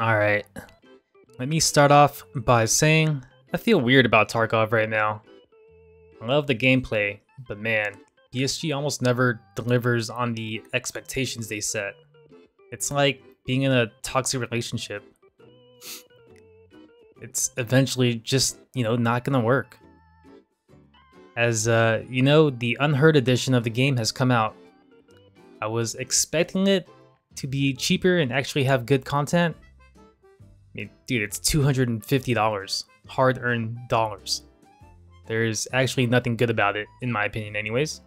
Alright, let me start off by saying I feel weird about Tarkov right now. I love the gameplay, but man, DSG almost never delivers on the expectations they set. It's like being in a toxic relationship. It's eventually just, you know, not gonna work. As you know, the Unheard edition of the game has come out. I was expecting it to be cheaper and actually have good content. I mean, dude, it's $250, hard-earned dollars. There's actually nothing good about it, in my opinion anyways.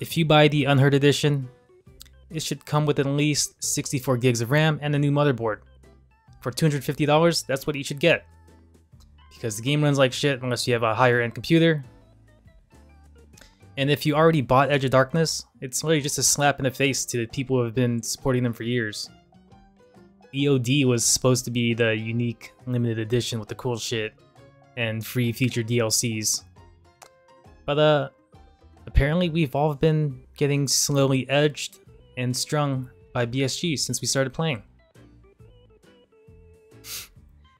If you buy the Unheard edition, it should come with at least 64 gigs of RAM and a new motherboard. For $250, that's what you should get, because the game runs like shit unless you have a higher end computer. And if you already bought Edge of Darkness, it's literally just a slap in the face to the people who have been supporting them for years. EOD was supposed to be the unique limited edition with the cool shit and free feature DLCs. But apparently we've all been getting slowly edged and strung by BSG since we started playing.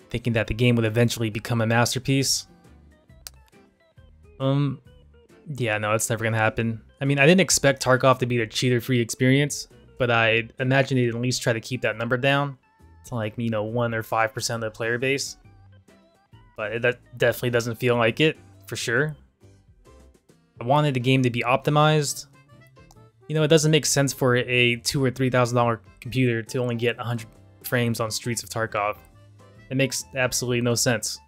Thinking that the game would eventually become a masterpiece. Yeah, no, it's never gonna happen. I mean, I didn't expect Tarkov to be the cheater-free experience, but I imagine they'd at least try to keep that number down to, like, you know, 1 or 5% of the player base. But that definitely doesn't feel like it, for sure. I wanted the game to be optimized. You know, it doesn't make sense for a $2,000 or $3,000 computer to only get 100 frames on Streets of Tarkov. It makes absolutely no sense.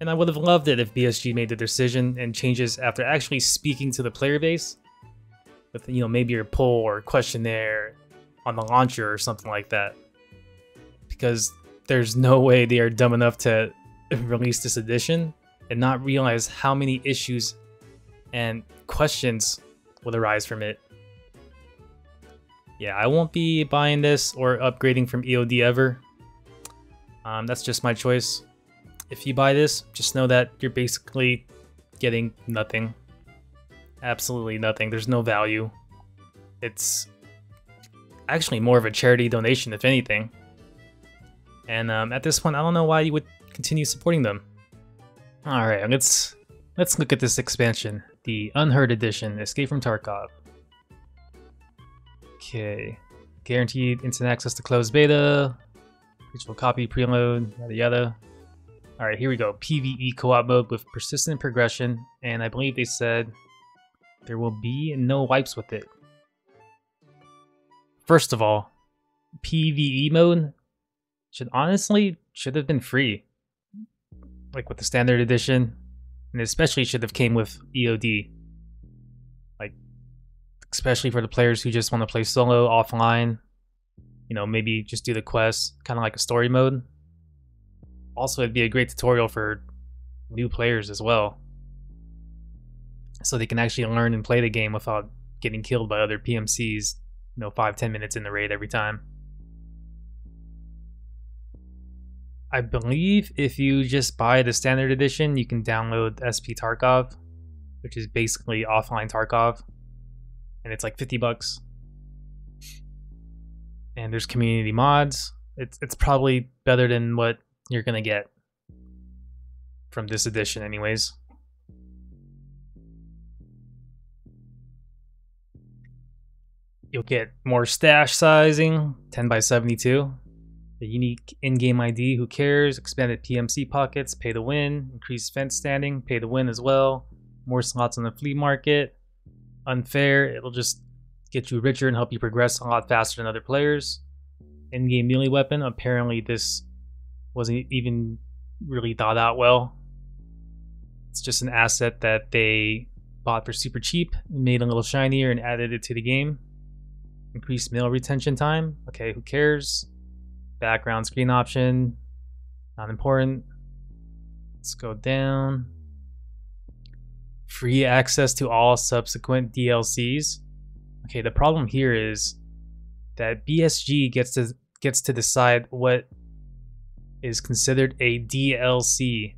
And I would have loved it if BSG made the decision and changes after actually speaking to the player base with, you know, maybe your poll or questionnaire on the launcher or something like that. Because there's no way they are dumb enough to release this edition and not realize how many issues and questions will arise from it. Yeah, I won't be buying this or upgrading from EOD ever. That's just my choice. If you buy this, just know that you're basically getting nothing. Absolutely nothing. There's no value. It's actually more of a charity donation, if anything. And at this point, I don't know why you would continue supporting them. All right, let's look at this expansion, the Unheard Edition, Escape from Tarkov. Okay, guaranteed instant access to closed beta, digital copy, preload, yada yada. Alright, here we go. PvE co-op mode with persistent progression, and I believe they said there will be no wipes with it. First of all, PvE mode should have been free, like with the standard edition, and especially should have came with EOD. Like, especially for the players who just want to play solo, offline, you know, maybe just do the quests, kind of like a story mode. Also, it'd be a great tutorial for new players as well, so they can actually learn and play the game without getting killed by other PMCs, you know, 5-10 minutes in the raid every time. I believe if you just buy the standard edition, you can download SP Tarkov, which is basically offline Tarkov, and it's like $50. And there's community mods. It's probably better than what you're gonna get from this edition anyways. You'll get more stash sizing, 10 by 72, the unique in-game ID, who cares, expanded PMC pockets, pay to win, increased fence standing, pay to win as well, more slots on the flea market, unfair, it'll just get you richer and help you progress a lot faster than other players, in-game melee weapon, apparently this wasn't even really thought out well. It's just an asset that they bought for super cheap, made a little shinier and added it to the game. Increased mail retention time. Okay, who cares? Background screen option, not important. Let's go down. Free access to all subsequent DLCs. Okay, the problem here is that BSG gets to decide what is considered a DLC.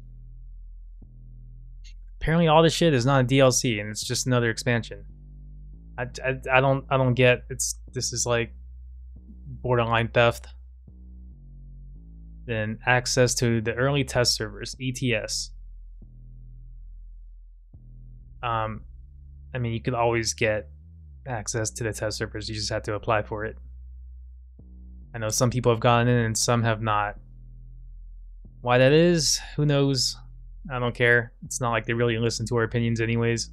Apparently all this shit is not a DLC and it's just another expansion. I don't get, this is like borderline theft. Then access to the early test servers, ETS. I mean, you could always get access to the test servers, you just have to apply for it. I know some people have gotten in and some have not. Why that is, who knows? I don't care. It's not like they really listen to our opinions anyways.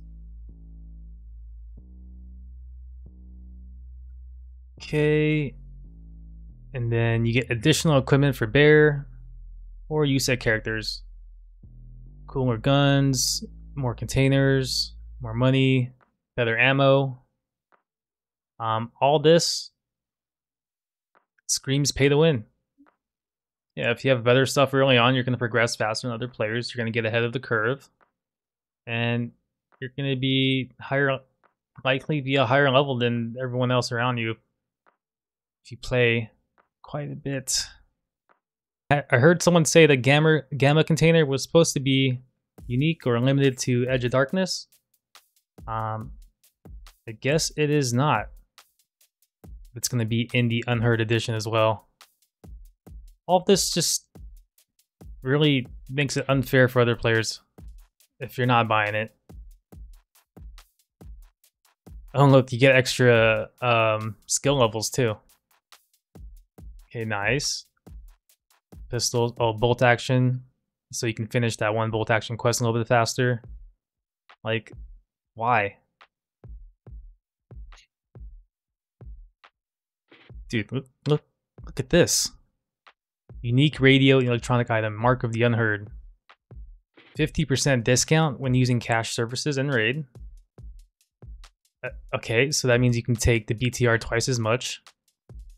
Okay. And then you get additional equipment for bear or use of characters. Cooler guns, more containers, more money, better ammo. All this screams pay to win. Yeah, if you have better stuff early on, you're going to progress faster than other players. You're going to get ahead of the curve. And you're going to be likely to be a higher level than everyone else around you if you play quite a bit. I heard someone say the gamma container was supposed to be unique or limited to Edge of Darkness. I guess it is not. It's going to be in the Unheard edition as well. All of this just really makes it unfair for other players if you're not buying it. Oh, look, you get extra skill levels too. Okay, nice. Pistols, oh, bolt action. So you can finish that one bolt action quest a little bit faster. Like, why? Dude, look at this. Unique radio electronic item, Mark of the Unheard. 50% discount when using cash services and raid. Okay, so that means you can take the BTR twice as much.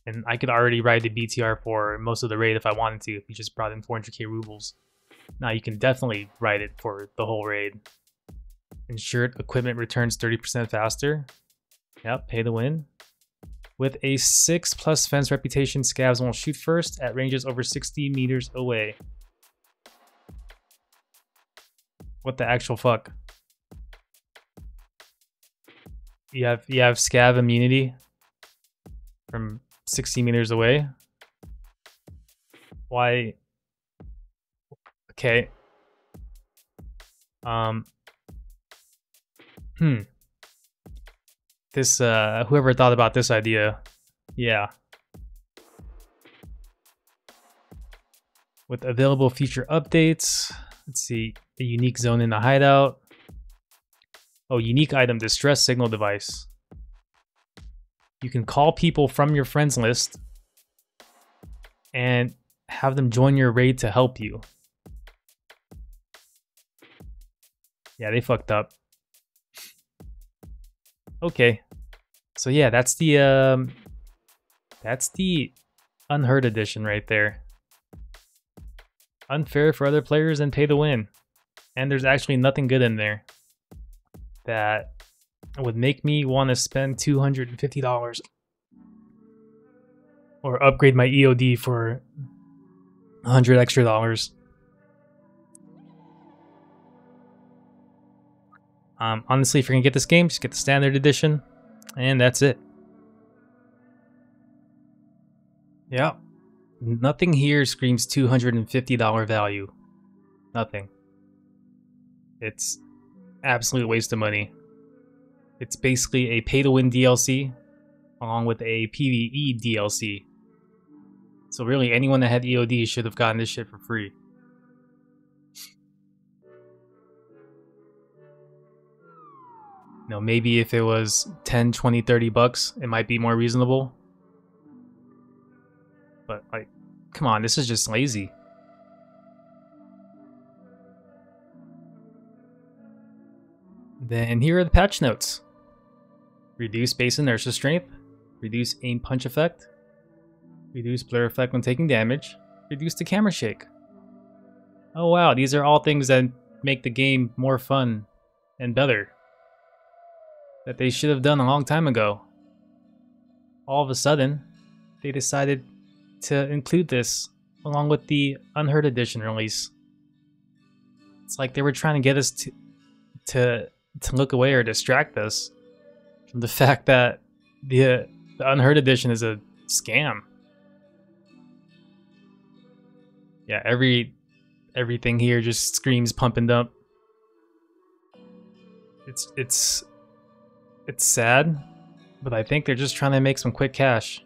And I could already ride the BTR for most of the raid if I wanted to, if you just brought in 400k rubles. Now you can definitely ride it for the whole raid. Insured equipment returns 30% faster. Yep, pay to win. With a 6+ fence reputation, Scavs won't shoot first at ranges over 60 meters away. What the actual fuck? You have Scav immunity from 60 meters away? Why? Okay. This, whoever thought about this idea, yeah. With available feature updates, let's see, a unique zone in the hideout. Oh, unique item, distress signal device. You can call people from your friends list and have them join your raid to help you. Yeah, they fucked up. Okay, so yeah, that's the Unheard edition right there. Unfair for other players and pay to win. And there's actually nothing good in there that would make me want to spend $250 or upgrade my EOD for $100 extra. Honestly, if you're gonna get this game, just get the standard edition, and that's it. Yeah, nothing here screams $250 value. Nothing. It's absolute waste of money. It's basically a pay-to-win DLC, along with a PvE DLC. So really, anyone that had EOD should have gotten this shit for free. You know, maybe if it was 10, 20, 30 bucks, it might be more reasonable. But, like, come on, this is just lazy. Then here are the patch notes. Reduce base inertia strength. Reduce aim punch effect. Reduce blur effect when taking damage. Reduce the camera shake. Oh wow, these are all things that make the game more fun and better. That they should have done a long time ago. All of a sudden, they decided to include this along with the Unheard Edition release. It's like they were trying to get us to look away or distract us from the fact that the Unheard Edition is a scam. Yeah, everything here just screams pump and dump. It's sad, but I think they're just trying to make some quick cash.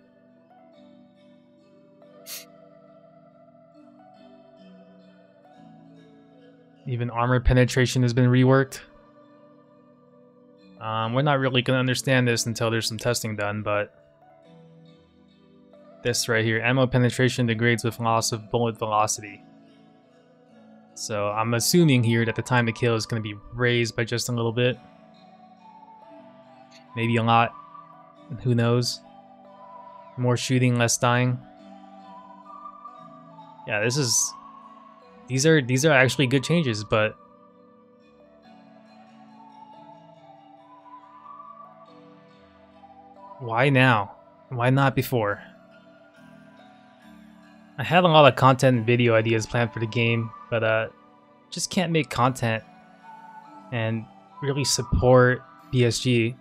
Even armor penetration has been reworked. We're not really going to understand this until there's some testing done, but this right here, ammo penetration degrades with loss of bullet velocity. So I'm assuming here that the time to kill is going to be raised by just a little bit. Maybe a lot. Who knows? More shooting, less dying. Yeah, this is... These are actually good changes, but... why now? Why not before? I have a lot of content and video ideas planned for the game, but just can't make content and really support DSG.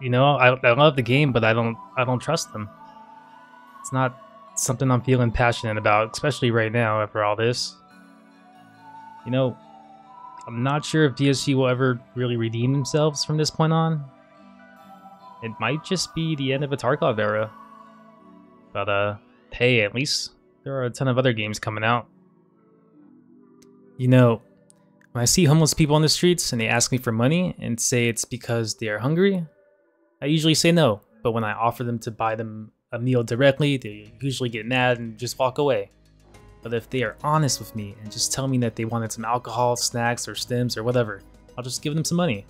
You know, I love the game, but I don't trust them. It's not something I'm feeling passionate about, especially right now after all this. You know, I'm not sure if DSG will ever really redeem themselves from this point on. It might just be the end of a Tarkov era. But, hey, at least there are a ton of other games coming out. You know, when I see homeless people on the streets and they ask me for money and say it's because they are hungry, I usually say no. But when I offer them to buy them a meal directly, they usually get mad and just walk away. But if they are honest with me and just tell me that they wanted some alcohol, snacks, or stims, or whatever, I'll just give them some money.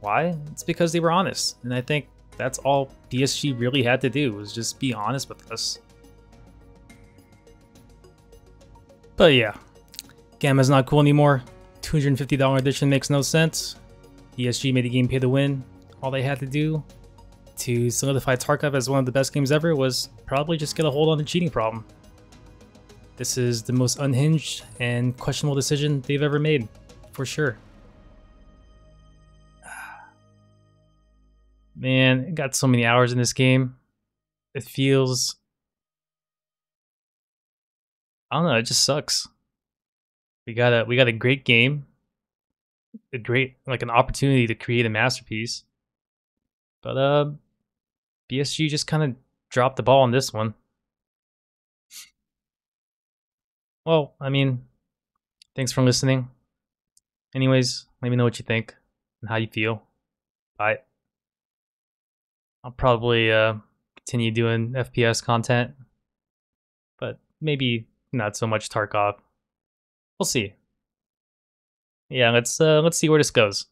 Why? It's because they were honest, and I think that's all DSG really had to do, was just be honest with us. But yeah, Gamma's not cool anymore. $250 edition makes no sense. DSG made the game pay to win. All they had to do to solidify Tarkov as one of the best games ever was probably just get a hold on the cheating problem. This is the most unhinged and questionable decision they've ever made, for sure. Man, I got so many hours in this game. It feels... I don't know, it just sucks. We got a great game. A great, like, an opportunity to create a masterpiece. But, BSG just kind of dropped the ball on this one. Well, I mean, thanks for listening. Anyways, let me know what you think and how you feel. Bye. I'll probably continue doing FPS content, but maybe not so much Tarkov. We'll see. Yeah, let's see where this goes.